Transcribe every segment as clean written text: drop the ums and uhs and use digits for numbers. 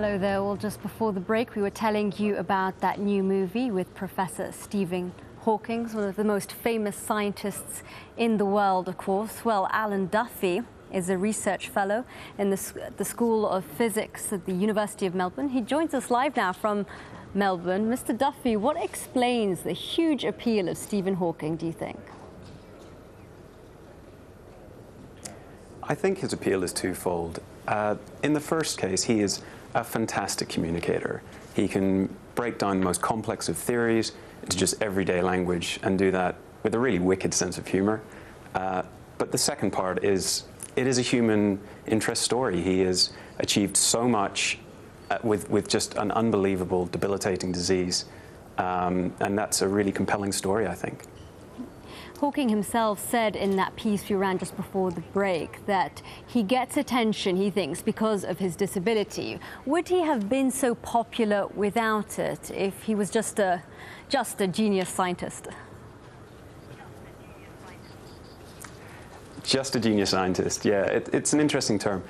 Hello there. Well, just before the break, we were telling you about that new movie with Professor Stephen Hawking, one of the most famous scientists in the world, of course. Well, Alan Duffy is a research fellow in the School of Physics at the University of Melbourne. He joins us live now from Melbourne. Mr. Duffy, what explains the huge appeal of Stephen Hawking, do you think? I think his appeal is twofold. In the first case, he is a fantastic communicator. He can break down the most complex of theories into just everyday language and do that with a really wicked sense of humor. But the second part is, it is a human interest story. He has achieved so much with just an unbelievable, debilitating disease. And that's a really compelling story, I think. Hawking himself said in that piece we ran just before the break that he gets attention, he thinks, because of his disability. Would he have been so popular without it if he was just a genius scientist? Just a genius scientist, yeah. It's an interesting term.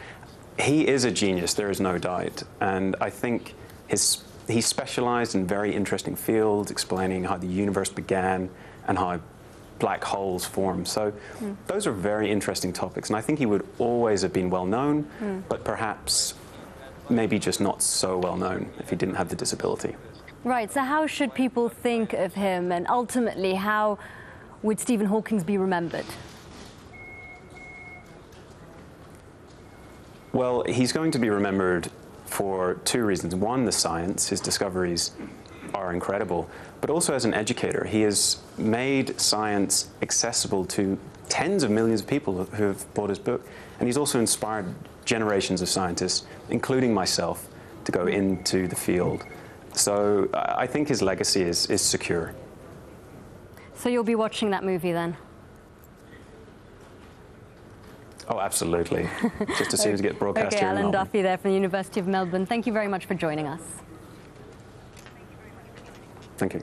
He is a genius, there is no doubt. And I think he specialized in very interesting fields, explaining how the universe began and how black holes form. So those are very interesting topics, and I think he would always have been well known, but perhaps maybe just not so well known if he didn't have the disability. Right, so how should people think of him, and ultimately how would Stephen Hawking be remembered? Well, he's going to be remembered for two reasons. One, the science, his discoveries are incredible, but also as an educator. He has made science accessible to tens of millions of people who have bought his book, and he's also inspired generations of scientists, including myself, to go into the field. So I think his legacy is secure. So you'll be watching that movie then? Oh, absolutely. Just as soon as it gets broadcast here in Melbourne. Alan Duffy there from the University of Melbourne. Thank you very much for joining us. Thank you.